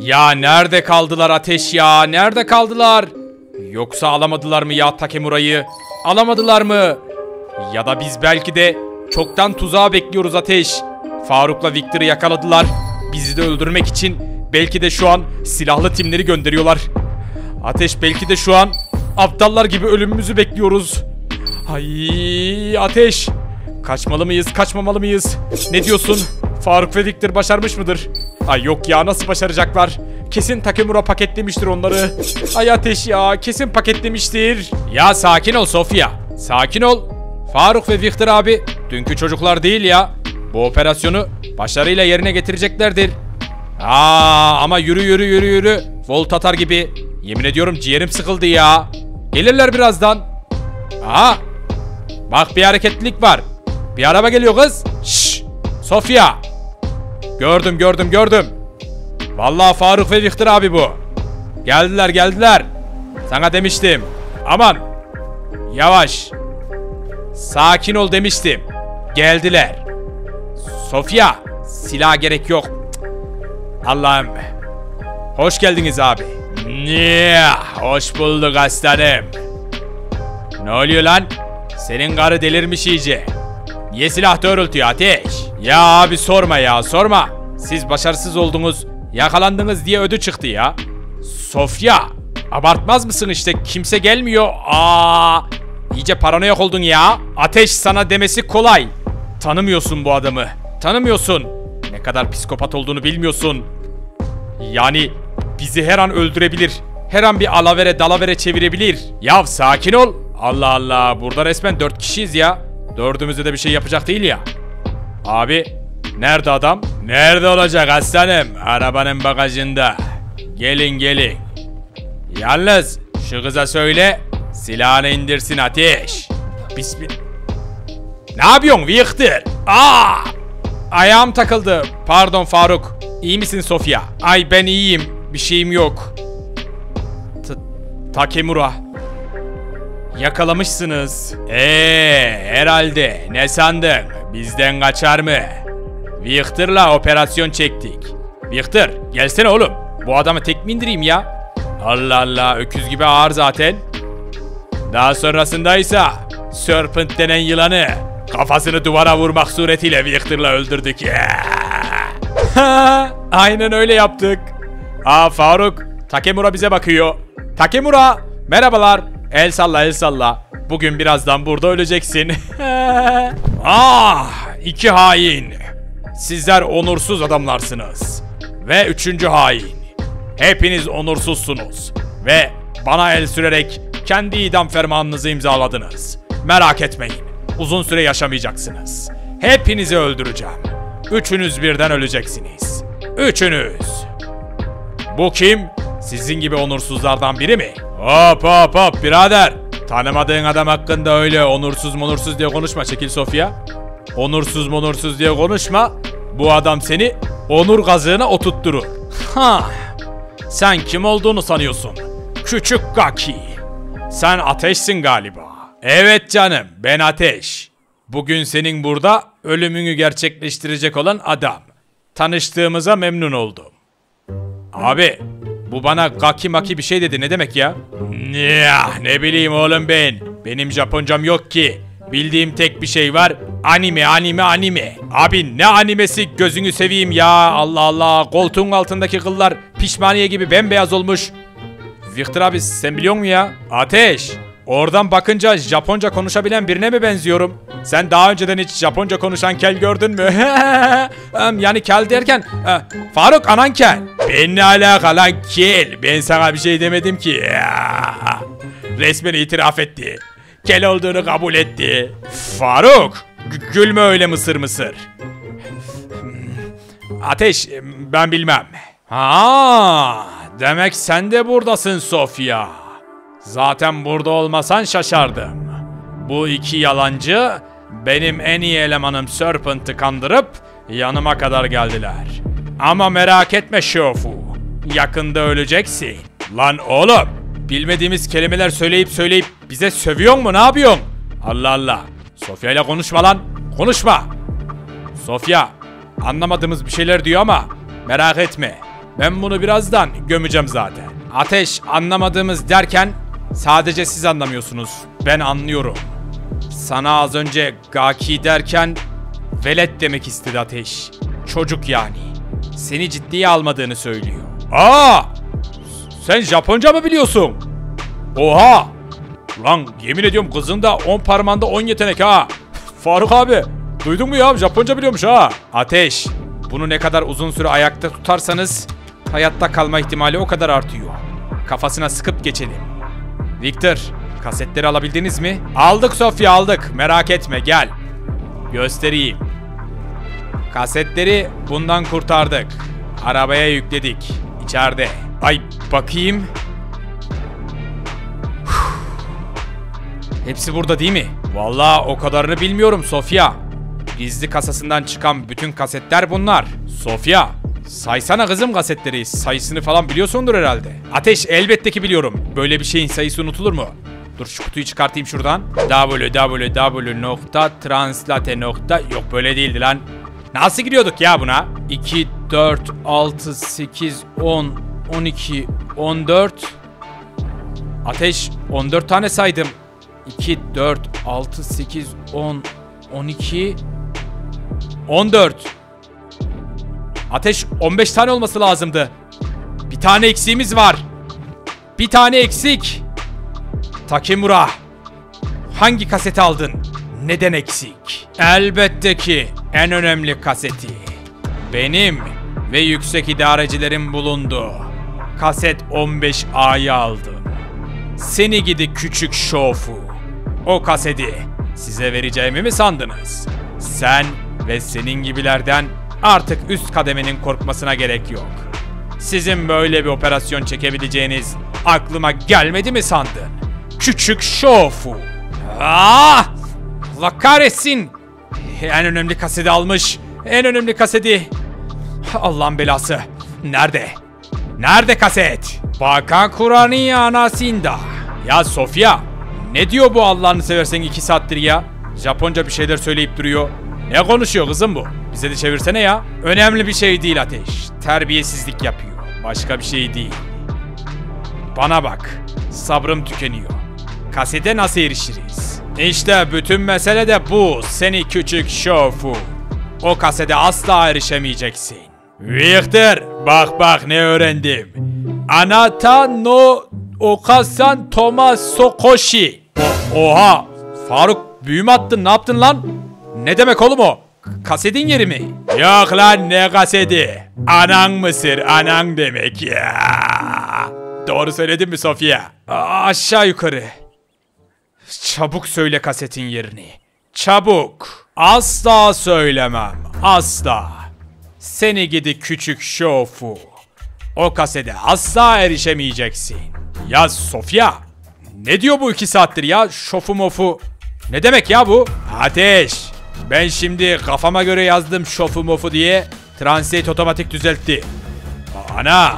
Ya nerede kaldılar Ateş ya? Nerede kaldılar? Yoksa alamadılar mı ya Takemura'yı? Alamadılar mı? Ya da biz belki de çoktan tuzağa bekliyoruz Ateş. Faruk'la Victor'ı yakaladılar. Bizi de öldürmek için belki de şu an silahlı timleri gönderiyorlar. Ateş belki de şu an aptallar gibi ölümümüzü bekliyoruz. Ay Ateş. Kaçmalı mıyız, kaçmamalı mıyız? Ne diyorsun? Faruk ve Victor başarmış mıdır? Ay yok ya, nasıl başaracaklar? Kesin Takemura paketlemiştir onları. Ay Ateş ya, kesin paketlemiştir. Ya sakin ol Sofya. Sakin ol. Faruk ve Victor abi dünkü çocuklar değil ya. Bu operasyonu başarıyla yerine getireceklerdir. Aa, ama yürü. Volt atar gibi. Yemin ediyorum ciğerim sıkıldı ya. Gelirler birazdan. Aa, bak bir hareketlilik var. Bir araba geliyor kız. Şşş. Sofya. Gördüm. Vallahi Faruk ve Victor abi bu. Geldiler. Sana demiştim. Aman. Yavaş. Sakin ol demiştim. Geldiler. Sofya. Silah gerek yok. Allah'ım. Hoş geldiniz abi. Hoş bulduk aslanım. Ne oluyor lan? Senin karı delirmiş iyice. Niye silah doğrultuyor Ateş? Ya abi sorma. Siz başarısız oldunuz, yakalandınız diye ödü çıktı ya. Sofya, abartmaz mısın işte, kimse gelmiyor. Aa, iyice paranoyak oldun ya. Ateş, sana demesi kolay. Tanımıyorsun bu adamı. Tanımıyorsun. Ne kadar psikopat olduğunu bilmiyorsun. Yani bizi her an öldürebilir. Her an bir alavere dalavere çevirebilir. Yav sakin ol. Allah Allah, burada resmen 4 kişiyiz ya. Dördümüzde de bir şey yapacak değil ya. Abi nerede adam? Nerede olacak aslanım? Arabanın bagajında. Gelin. Yalnız şu kıza söyle silahını indirsin Ateş. Bismillah. Ne yapıyorsun Victor? Aa! Ayağım takıldı. Pardon Faruk. İyi misin Sofya? Ay ben iyiyim. Bir şeyim yok. Takemura. Yakalamışsınız. Herhalde. Ne sandın? Bizden kaçar mı? Victor'la operasyon çektik. Victor gelsene oğlum. Bu adamı tek mi indireyim ya? Allah Allah, öküz gibi ağır zaten. Daha sonrasındaysa Serpent denen yılanı kafasını duvara vurmak suretiyle Victor'la öldürdük. Aynen öyle yaptık. Aa Faruk, Takemura bize bakıyor. Takemura merhabalar. El salla. Bugün birazdan burada öleceksin. Ah, iki hain. Sizler onursuz adamlarsınız. Ve üçüncü hain. Hepiniz onursuzsunuz. Ve bana el sürerek kendi idam fermanınızı imzaladınız. Merak etmeyin. Uzun süre yaşamayacaksınız. Hepinizi öldüreceğim. Üçünüz birden öleceksiniz. Üçünüz. Bu kim? Sizin gibi onursuzlardan biri mi? Hop birader. Tanımadığın adam hakkında öyle onursuz monursuz diye konuşma. Çekil Sofya. Onursuz monursuz diye konuşma. Bu adam seni onur kazığına oturtturur. Ha. Sen kim olduğunu sanıyorsun? Küçük Gaki. Sen Ateş'sin galiba. Evet canım, ben Ateş. Bugün senin burada ölümünü gerçekleştirecek olan adam. Tanıştığımıza memnun oldum. Abi, bu bana gaki maki bir şey dedi, ne demek ya? Ne bileyim oğlum ben. Benim Japoncam yok ki. Bildiğim tek bir şey var. Anime. Abi ne animesi, gözünü seveyim ya. Allah Allah, koltuğun altındaki kıllar pişmaniye gibi bembeyaz olmuş. Victor abi sen biliyor musun ya? Ateş, oradan bakınca Japonca konuşabilen birine mi benziyorum? Sen daha önceden hiç Japonca konuşan kel gördün mü? Yani kel derken Faruk anan kel. Benimle alakalı lan kel. Ben sana bir şey demedim ki. Resmen itiraf etti. Kel olduğunu kabul etti. Faruk gülme öyle mısır. Ateş ben bilmem. Ha, demek sen de buradasın Sofya. Zaten burada olmasan şaşardım. Bu iki yalancı benim en iyi elemanım Serpent'ı kandırıp yanıma kadar geldiler. Ama merak etme şofu. Yakında öleceksin. Lan oğlum, bilmediğimiz kelimeler söyleyip bize sövüyor mu, ne yapıyorsun? Allah Allah. Sofya ile konuşma lan. Konuşma. Sofya anlamadığımız bir şeyler diyor ama merak etme. Ben bunu birazdan gömeceğim zaten. Ateş anlamadığımız derken sadece siz anlamıyorsunuz. Ben anlıyorum. Sana az önce Gaki derken velet demek istedi Ateş. Çocuk yani. Seni ciddiye almadığını söylüyor. Aa! Sen Japonca mı biliyorsun? Oha! Lan yemin ediyorum kızın da 10 parmağında 10 yetenek ha. Faruk abi duydun mu ya, Japonca biliyormuş ha. Ateş, bunu ne kadar uzun süre ayakta tutarsanız hayatta kalma ihtimali o kadar artıyor. Kafasına sıkıp geçelim. Victor, kasetleri alabildiniz mi? Aldık Sofya, aldık, merak etme, gel göstereyim. Kasetleri bundan kurtardık. Arabaya yükledik. İçeride. Ay bakayım. Hepsi burada değil mi? Vallahi o kadarını bilmiyorum Sofya. Gizli kasasından çıkan bütün kasetler bunlar. Sofya, saysana kızım kasetleri. Sayısını falan biliyorsundur herhalde. Ateş, elbette ki biliyorum. Böyle bir şeyin sayısı unutulur mu? Dur şu kutuyu çıkartayım şuradan. www.translate. Yok böyle değildi lan. Nasıl giriyorduk ya buna? 2, 4, 6, 8, 10, 12, 14. Ateş, 14 tane saydım. 2, 4, 6, 8, 10, 12, 14. Ateş, 15 tane olması lazımdı. Bir tane eksiğimiz var. Bir tane eksik. Takemura, hangi kaseti aldın? Neden eksik? Elbette ki en önemli kaseti. Benim ve yüksek idarecilerin bulunduğu kaset 15A'yı aldım. Seni gidi küçük şofu. O kaseti size vereceğimi mi sandınız? Sen ve senin gibilerden artık üst kademenin korkmasına gerek yok. Sizin böyle bir operasyon çekebileceğiniz aklıma gelmedi mi sandın? Küçük şofu. Ah! Allah kahretsin. En önemli kaseti almış. En önemli kaseti. Allah'ın belası. Nerede? Nerede kaset? Bakan Kur'an'ın anasında. Ya Sofya, ne diyor bu Allah'ını seversen 2 saattir ya? Japonca bir şeyler söyleyip duruyor. Ne konuşuyor kızım bu? Bize de çevirsene ya. Önemli bir şey değil Ateş. Terbiyesizlik yapıyor. Başka bir şey değil. Bana bak. Sabrım tükeniyor. Kasete nasıl erişiriz? İşte bütün mesele de bu. Seni küçük şofu. O kasete asla erişemeyeceksin. Victor, bak bak ne öğrendim. Anata no okasan tomaso koshi. Oha! Faruk büyü mü attın, ne yaptın lan? Ne demek oğlum o? Kasetin yeri mi? Yok lan, ne kaseti? Anan mısır, anan demek ya. Doğru söyledin mi Sofya? Aşağı yukarı. Çabuk söyle kasetin yerini. Çabuk. Asla söylemem. Asla. Seni gidi küçük şofu. O kasete asla erişemeyeceksin. Ya Sofya, ne diyor bu 2 saattir ya? Şofu mofu. Ne demek ya bu? Ateş, ben şimdi kafama göre yazdım şofu mofu diye. Translate otomatik düzeltti. Ana.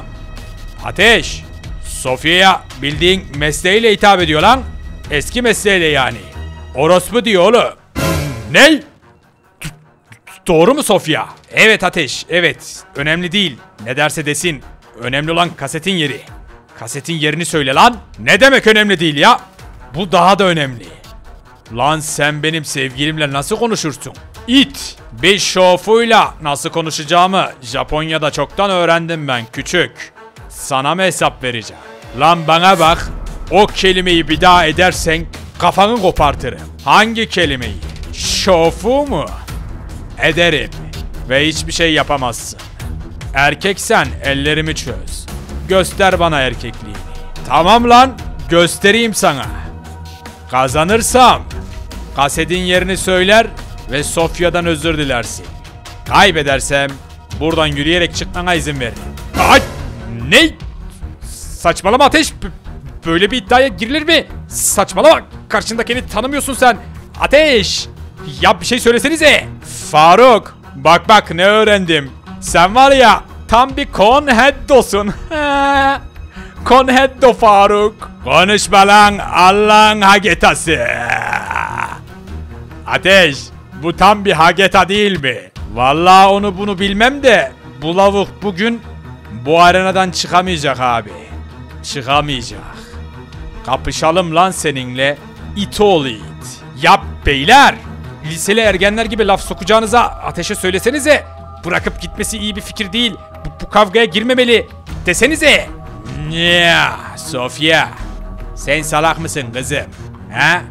Ateş, Sofya'ya bildiğin mesleğiyle hitap ediyor lan. Eski mesleğiyle yani. Orospu diyor oğlum. Ne? Doğru mu Sofya? Evet Ateş, evet. Önemli değil. Ne derse desin. Önemli olan kasetin yeri. Kasetin yerini söyle lan. Ne demek önemli değil ya? Bu daha da önemli. Lan sen benim sevgilimle nasıl konuşursun? İt! Bir şofuyla nasıl konuşacağımı Japonya'da çoktan öğrendim ben küçük. Sana mı hesap vereceğim? Lan bana bak. O kelimeyi bir daha edersen kafanı kopartırım. Hangi kelimeyi? Şofu mu? Ederim. Ve hiçbir şey yapamazsın. Erkeksen ellerimi çöz. Göster bana erkekliğini. Tamam lan, göstereyim sana. Kazanırsam kasetin yerini söyler ve Sofya'dan özür dilersin. Kaybedersem buradan yürüyerek çıkmana izin veririm. Ay! Ne? Saçmalama Ateş! Böyle bir iddiaya girilir mi? Saçmalama! Karşındakini tanımıyorsun sen. Ateş! Ya bir şey söylesenize. Faruk, bak bak ne öğrendim. Sen var ya tam bir konheddosun. Konheddo Faruk. Konuşma lan Allah'ın hagetası. Ateş, bu tam bir hageta değil mi? Vallahi onu bunu bilmem de bu lavuk bugün Bu arenadan çıkamayacak abi. Çıkamayacak. Kapışalım lan seninle. İt oğlu it. Yap beyler. Liseli ergenler gibi laf sokacağınıza Ateş'e söylesenize. Bırakıp gitmesi iyi bir fikir değil. Bu kavgaya girmemeli desenize. Ya Sofya. Sen salak mısın kızım? Ha?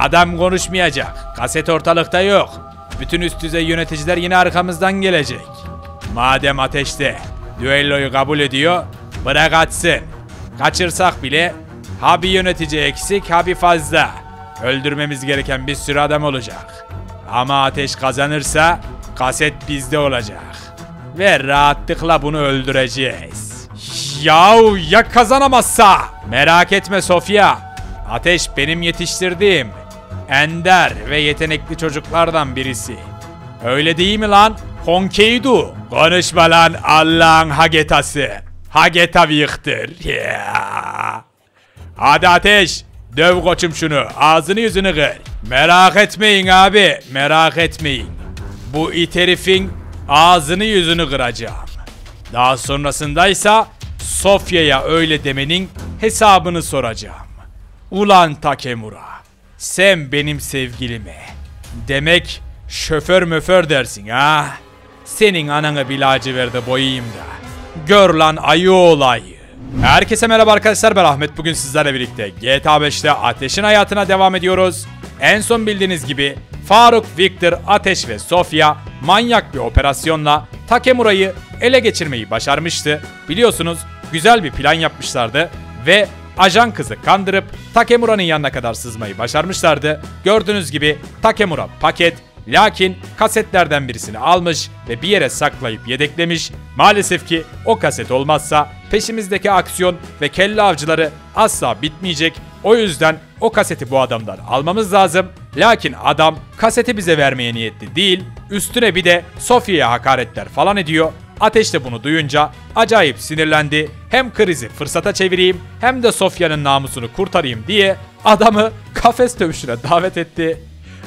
Adam konuşmayacak. Kaset ortalıkta yok. Bütün üst düzey yöneticiler yine arkamızdan gelecek. Madem Ateş'te düelloyu kabul ediyor, bırak atsın. Kaçırsak bile ha bir yönetici eksik ha bir fazla. Öldürmemiz gereken bir sürü adam olacak. Ama Ateş kazanırsa kaset bizde olacak. Ve rahatlıkla bunu öldüreceğiz. Yahu ya kazanamazsa? Merak etme Sofya. Ateş benim yetiştirdiğim ender ve yetenekli çocuklardan birisi. Öyle değil mi lan? Honkeydu. Konuşma lan Allah'ın hagetası. Hageta Victor. Hadi Ateş. Döv koçum şunu. Ağzını yüzünü kır. Merak etmeyin abi. Merak etmeyin. Bu it herifin ağzını yüzünü kıracağım. Daha sonrasındaysa Sofya'ya öyle demenin hesabını soracağım. Ulan Takemura. Sen benim sevgilime demek şoför möför dersin ha? Senin ananı bir laciverde boyayayım da. Gör lan ayı olayı. Herkese merhaba arkadaşlar, ben Ahmet. Bugün sizlerle birlikte GTA 5'te Ateş'in hayatına devam ediyoruz. En son bildiğiniz gibi Faruk, Victor, Ateş ve Sofya manyak bir operasyonla Takemura'yı ele geçirmeyi başarmıştı. Biliyorsunuz güzel bir plan yapmışlardı ve ajan kızı kandırıp Takemura'nın yanına kadar sızmayı başarmışlardı. Gördüğünüz gibi Takemura paket, lakin kasetlerden birisini almış ve bir yere saklayıp yedeklemiş. Maalesef ki o kaset olmazsa peşimizdeki aksiyon ve kelle avcıları asla bitmeyecek. O yüzden o kaseti bu adamdan almamız lazım. Lakin adam kaseti bize vermeye niyetli değil. Üstüne bir de Sofya'ya hakaretler falan ediyor. Ateş de bunu duyunca acayip sinirlendi. Hem krizi fırsata çevireyim hem de Sofya'nın namusunu kurtarayım diye adamı kafes dövüşüne davet etti.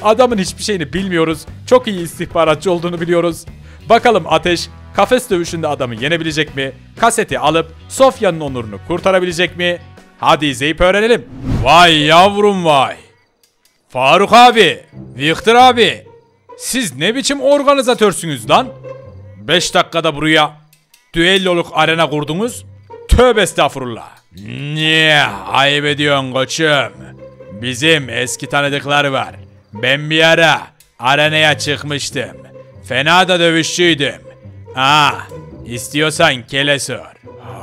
Adamın hiçbir şeyini bilmiyoruz. Çok iyi istihbaratçı olduğunu biliyoruz. Bakalım Ateş kafes dövüşünde adamı yenebilecek mi? Kaseti alıp Sofya'nın onurunu kurtarabilecek mi? Hadi izleyip öğrenelim. Vay yavrum vay. Faruk abi, Victor abi, siz ne biçim organizatörsünüz lan? 5 dakikada buraya düelloluk arena kurdunuz. Tövbe estağfurullah. Niye ayıp ediyorsun koçum? Bizim eski tanıdıklar var. Ben bir ara arenaya çıkmıştım. Fena da dövüşçüydüm. İstiyorsan kele sor.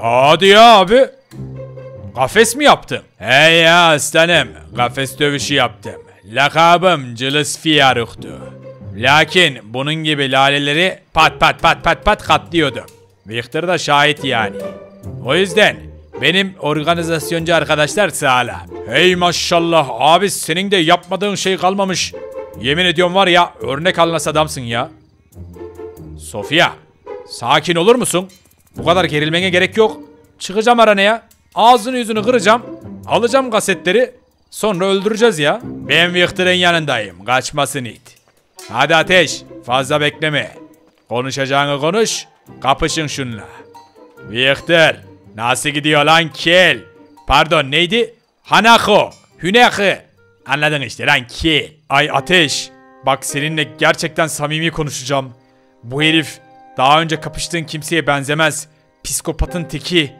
Hadi ya abi. Kafes mi yaptın? Hey ya aslanım. Kafes dövüşü yaptım. Lakabım Cılız Fiyaruk'tu. Lakin bunun gibi laleleri pat pat katlıyordum. Victor da şahit yani. O yüzden benim organizasyoncu arkadaşlar sağlam. Hey maşallah abi, senin de yapmadığın şey kalmamış. Yemin ediyorum var ya, örnek alınası adamsın ya. Sofya, sakin olur musun? Bu kadar gerilmene gerek yok. Çıkacağım aranaya. Ağzını yüzünü kıracağım. Alacağım kasetleri. Sonra öldüreceğiz ya. Ben Victor'ın yanındayım. Kaçmasın it. Hadi Ateş, fazla bekleme. Konuşacağını konuş. Kapışın şunla. Victor, nasıl gidiyor lan kel? Pardon neydi? Hanako. Hünakı. Anladın işte lan kel. Ay Ateş, bak seninle gerçekten samimi konuşacağım. Bu herif daha önce kapıştığın kimseye benzemez. Psikopatın teki.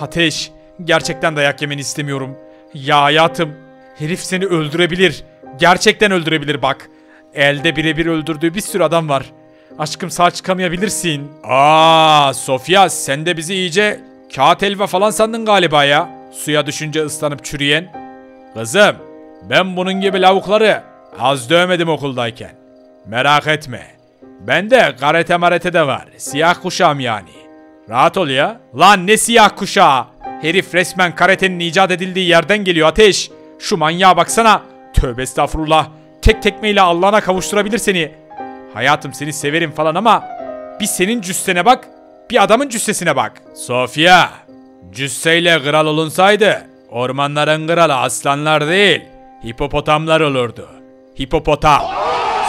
Ateş, gerçekten dayak yemeni istemiyorum. Ya hayatım, herif seni öldürebilir. Gerçekten öldürebilir bak. Elde birebir öldürdüğü bir sürü adam var. Aşkım sağ çıkamayabilirsin. Sofya, sen de bizi iyice kağıt elva falan sandın galiba ya. Suya düşünce ıslanıp çürüyen. Kızım, ben bunun gibi lavukları az dövmedim okuldayken. Merak etme. Bende karate marete de var. Siyah kuşağım yani. Rahat ol ya. Lan ne siyah kuşağı? Herif resmen karatenin icat edildiği yerden geliyor Ateş. Şu manyağa baksana. Tövbe estağfurullah. Tek tekmeyle Allah'ına kavuşturabilir seni. Hayatım seni severim falan ama bir senin cüssene bak, bir adamın cüssesine bak. Sofya, cüsseyle kral olunsaydı ormanların kralı aslanlar değil hipopotamlar olurdu. Hipopotam.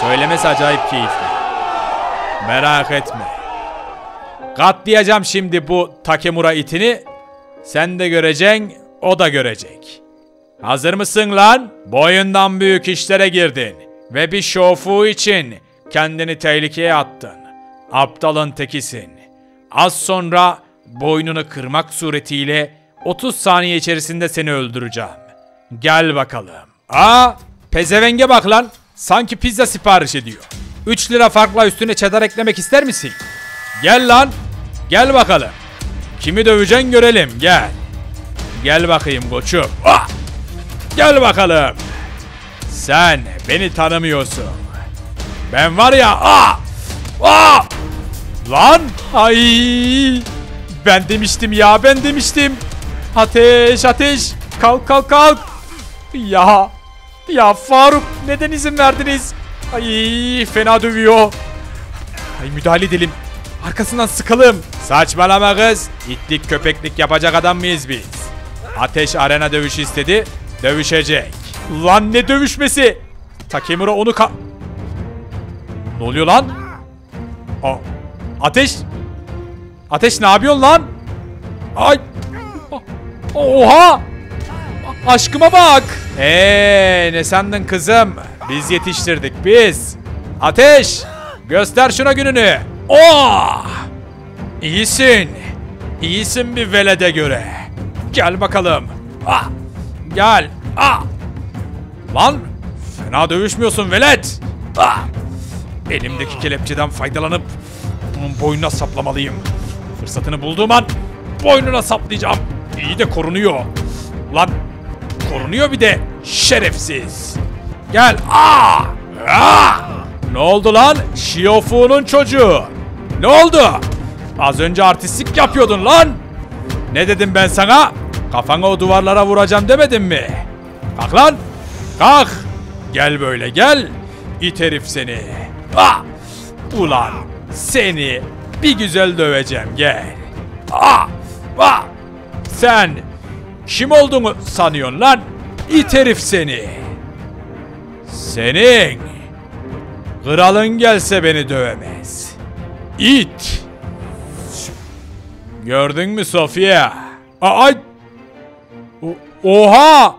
Söylemesi acayip keyifli. Merak etme. Katlayacağım şimdi bu Takemura itini. Sen de göreceksin, o da görecek. Hazır mısın lan? Boyundan büyük işlere girdin. Ve bir şofu için kendini tehlikeye attın. Aptalın tekisin. Az sonra boynunu kırmak suretiyle 30 saniye içerisinde seni öldüreceğim. Gel bakalım. Aa, pezevenge bak lan. Sanki pizza sipariş ediyor. 3 lira farkla üstüne çedar eklemek ister misin? Gel lan. Gel bakalım. Kimi döveceksin görelim. Gel. Gel bakayım koçum. Ah! Gel bakalım. Sen beni tanımıyorsun. Ben var ya. Ah! Ah! Lan. Ay! Ben demiştim ya. Ben demiştim. Ateş, ateş. Kalk, kalk, kalk. Ya. Ya Faruk, neden izin verdiniz? Ay, fena dövüyor. Ay, müdahale edelim. Arkasından sıkalım. Saçmalama kız. İtlik köpeklik yapacak adam mıyız biz? Ateş arena dövüşü istedi. Dövüşecek. Lan ne dövüşmesi? Takemura onu Ne oluyor lan? Aa, Ateş. Ateş ne yapıyorsun lan? Ay. Oha. Aşkıma bak. Ne sandın kızım? Biz yetiştirdik biz. Ateş. Göster şuna gününü. Oh! İyisin. İyisin bir velede göre. Gel bakalım. Ah! Gel. Ah! Lan fena dövüşmüyorsun velet. Ah! Elimdeki kelepçeden faydalanıp onun boynuna saplamalıyım. Fırsatını bulduğum an boynuna saplayacağım. İyi de korunuyor. Lan korunuyor bir de şerefsiz. Gel. Ah! Ah! Ne oldu lan? Şiofu'nun çocuğu. Ne oldu? Az önce artistlik yapıyordun lan. Ne dedim ben sana? Kafana o duvarlara vuracağım demedim mi? Kalk lan. Kalk. Gel böyle gel. İt herif seni. Ah! Ulan seni bir güzel döveceğim gel. Ah! Ah! Sen kim olduğunu sanıyorsun lan? İt herif seni. Senin kralın gelse beni dövemez. İt. Gördün mü Sofya? Ay. Oha.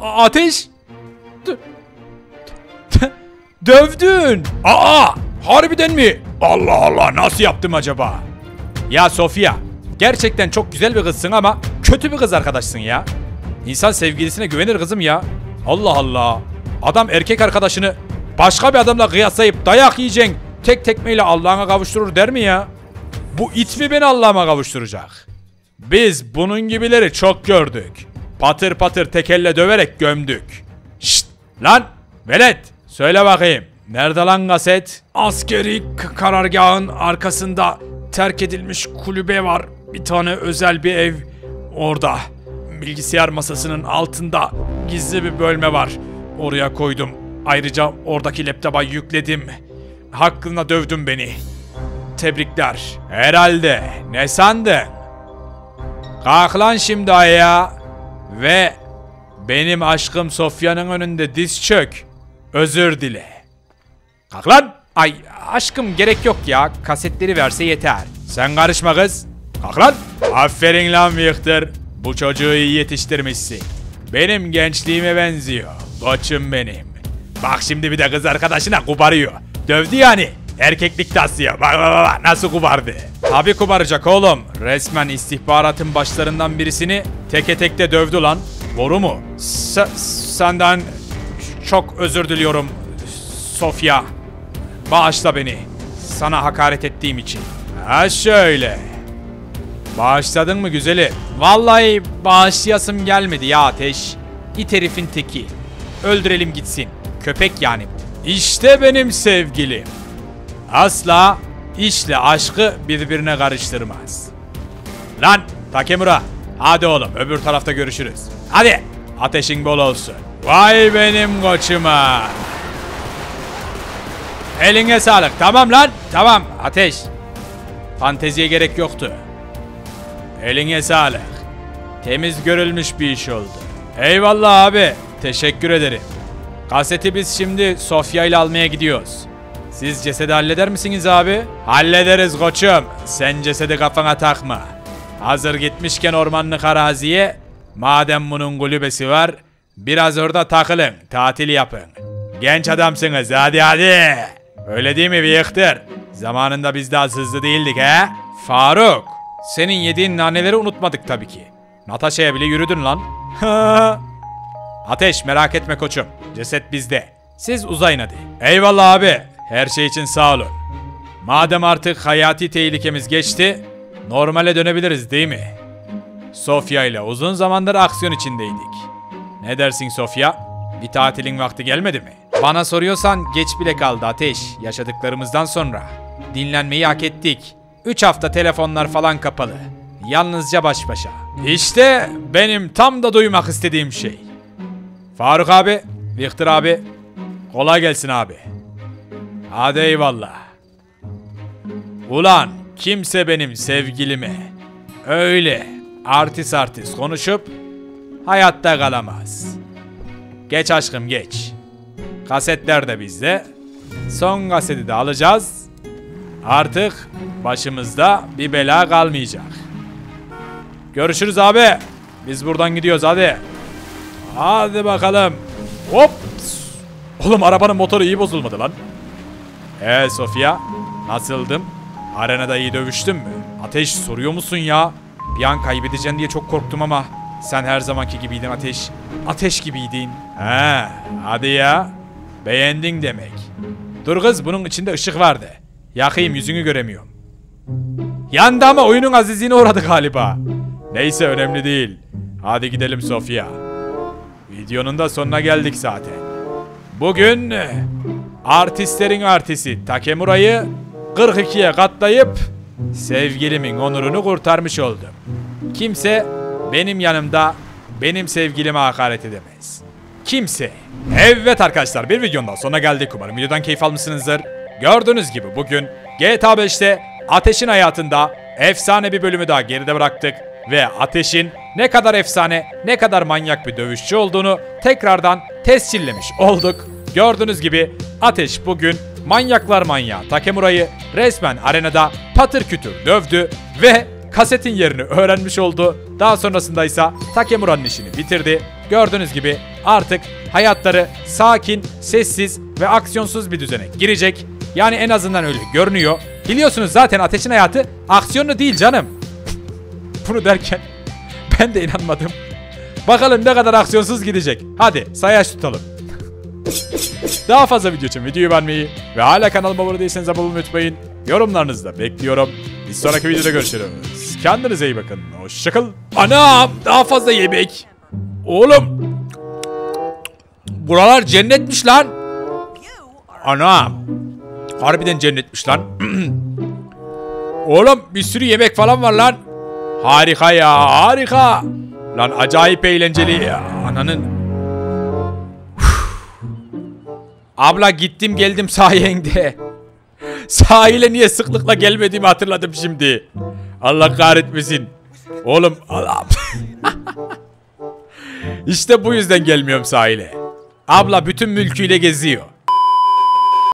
Ateş. Dövdün. Aa, harbiden mi? Allah Allah, nasıl yaptım acaba? Ya Sofya, gerçekten çok güzel bir kızsın ama kötü bir kız arkadaşsın ya. İnsan sevgilisine güvenir kızım ya. Allah Allah. Adam erkek arkadaşını başka bir adamla kıyaslayıp dayak yiyeceksin, tek tekmeyle Allah'ına kavuşturur der mi ya? Bu it mi beni Allah'ıma kavuşturacak? Biz bunun gibileri çok gördük. Patır patır tek elle döverek gömdük. Şşt lan velet, söyle bakayım. Nerede lan kaset? Askeri karargahın arkasında terk edilmiş kulübe var. Bir tane özel bir ev orada. Bilgisayar masasının altında gizli bir bölme var. Oraya koydum. Ayrıca oradaki laptopa yükledim. Hakkında dövdün beni. Tebrikler. Herhalde. Ne sandın? Kalk lan şimdi ayağa. Ve benim aşkım Sofya'nın önünde diz çök. Özür dile. Kalk lan. Ay aşkım gerek yok ya. Kasetleri verse yeter. Sen karışma kız. Kalk lan. Aferin lan Victor. Bu çocuğu iyi yetiştirmişsin. Benim gençliğime benziyor. Koçum benim. Bak şimdi bir de kız arkadaşına kubarıyor. Dövdü yani. Erkeklik taslıyor. Bak bak bak nasıl kubardı. Tabi kubaracak oğlum. Resmen istihbaratın başlarından birisini teke tek de dövdü lan. Boru mu? Senden çok özür diliyorum Sofya. Bağışla beni. Sana hakaret ettiğim için. Ha şöyle. Bağışladın mı güzeli? Vallahi bağışlayasım gelmedi ya Ateş. İt herifin teki. Öldürelim gitsin. Köpek yani. İşte benim sevgilim. Asla işle aşkı birbirine karıştırmaz. Lan Takemura. Hadi oğlum öbür tarafta görüşürüz. Hadi. Ateşin bol olsun. Vay benim koçuma. Eline sağlık. Tamam lan. Tamam Ateş. Fanteziye gerek yoktu. Eline sağlık. Temiz görülmüş bir iş oldu. Eyvallah abi. Teşekkür ederim. Kaseti biz şimdi Sofya ile almaya gidiyoruz. Siz cesedi halleder misiniz abi? Hallederiz koçum. Sen cesedi kafana takma. Hazır gitmişken ormanlık araziye, madem bunun kulübesi var, biraz orada takılın, tatil yapın. Genç adamsınız, hadi hadi. Öyle değil mi Victor? Zamanında biz daha hızlı değildik he? Faruk, senin yediğin naneleri unutmadık tabii ki. Natasha'ya bile yürüdün lan. Ateş, merak etme koçum. Ceset bizde. Siz uzayın hadi. Eyvallah abi. Her şey için sağ olun. Madem artık hayati tehlikemiz geçti, normale dönebiliriz değil mi? Sofya ile uzun zamandır aksiyon içindeydik. Ne dersin Sofya? Bir tatilin vakti gelmedi mi? Bana soruyorsan geç bile kaldı Ateş. Yaşadıklarımızdan sonra. Dinlenmeyi hak ettik. 3 hafta telefonlar falan kapalı. Yalnızca baş başa. İşte benim tam da duymak istediğim şey. Faruk abi, Victor abi, kolay gelsin abi. Hadi eyvallah. Ulan kimse benim sevgilime öyle artist artist konuşup hayatta kalamaz. Geç aşkım geç. Kasetler de bizde. Son kaseti de alacağız. Artık başımızda bir bela kalmayacak. Görüşürüz abi. Biz buradan gidiyoruz hadi. Hadi bakalım. Hop. Oğlum arabanın motoru iyi bozulmadı lan. Sofya nasıldım? Arenada iyi dövüştün mü? Ateş soruyor musun ya? Bir an kaybedeceğim diye çok korktum ama sen her zamanki gibiydin Ateş. Ateş gibiydin. He, hadi ya. Beğendin demek. Dur kız bunun içinde ışık vardı. Yakayım yüzünü göremiyorum. Yandı ama oyunun azizliğine uğradı galiba. Neyse önemli değil. Hadi gidelim Sofya. Videonun da sonuna geldik zaten. Bugün artistlerin artisti Takemura'yı 42'ye katlayıp sevgilimin onurunu kurtarmış oldum. Kimse benim yanımda benim sevgilime hakaret edemez. Kimse. Evet arkadaşlar bir videonun daha sonuna geldik. Umarım videodan keyif almışsınızdır. Gördüğünüz gibi bugün GTA 5'te Ateş'in hayatında efsane bir bölümü daha geride bıraktık. Ve Ateş'in ne kadar efsane, ne kadar manyak bir dövüşçü olduğunu tekrardan tescillemiş olduk. Gördüğünüz gibi Ateş bugün manyaklar manyağı Takemura'yı resmen arenada patır kütür dövdü ve kasetin yerini öğrenmiş oldu. Daha sonrasında ise Takemura'nın işini bitirdi. Gördüğünüz gibi artık hayatları sakin, sessiz ve aksiyonsuz bir düzene girecek. Yani en azından öyle görünüyor. Biliyorsunuz zaten Ateş'in hayatı aksiyonlu değil canım. Bunu derken ben de inanmadım. Bakalım ne kadar aksiyonsuz gidecek. Hadi sayaç tutalım. Daha fazla video için videoyu beğenmeyi ve hala kanalıma abone değilseniz abone olmayı unutmayın. Yorumlarınızı da bekliyorum. Bir sonraki videoda görüşürüz. Kendinize iyi bakın. Hoşçakalın. Anam daha fazla yemek. Oğlum. Buralar cennetmiş lan. Anam. Harbiden cennetmiş lan. Oğlum bir sürü yemek falan var lan. Harika ya harika. Lan acayip eğlenceli ya. Ananın. Abla gittim geldim sayende. Sahile niye sıklıkla gelmediğimi hatırladım şimdi. Allah kahretmesin. Oğlum Allah. İşte bu yüzden gelmiyorum sahile. Abla bütün mülküyle geziyor.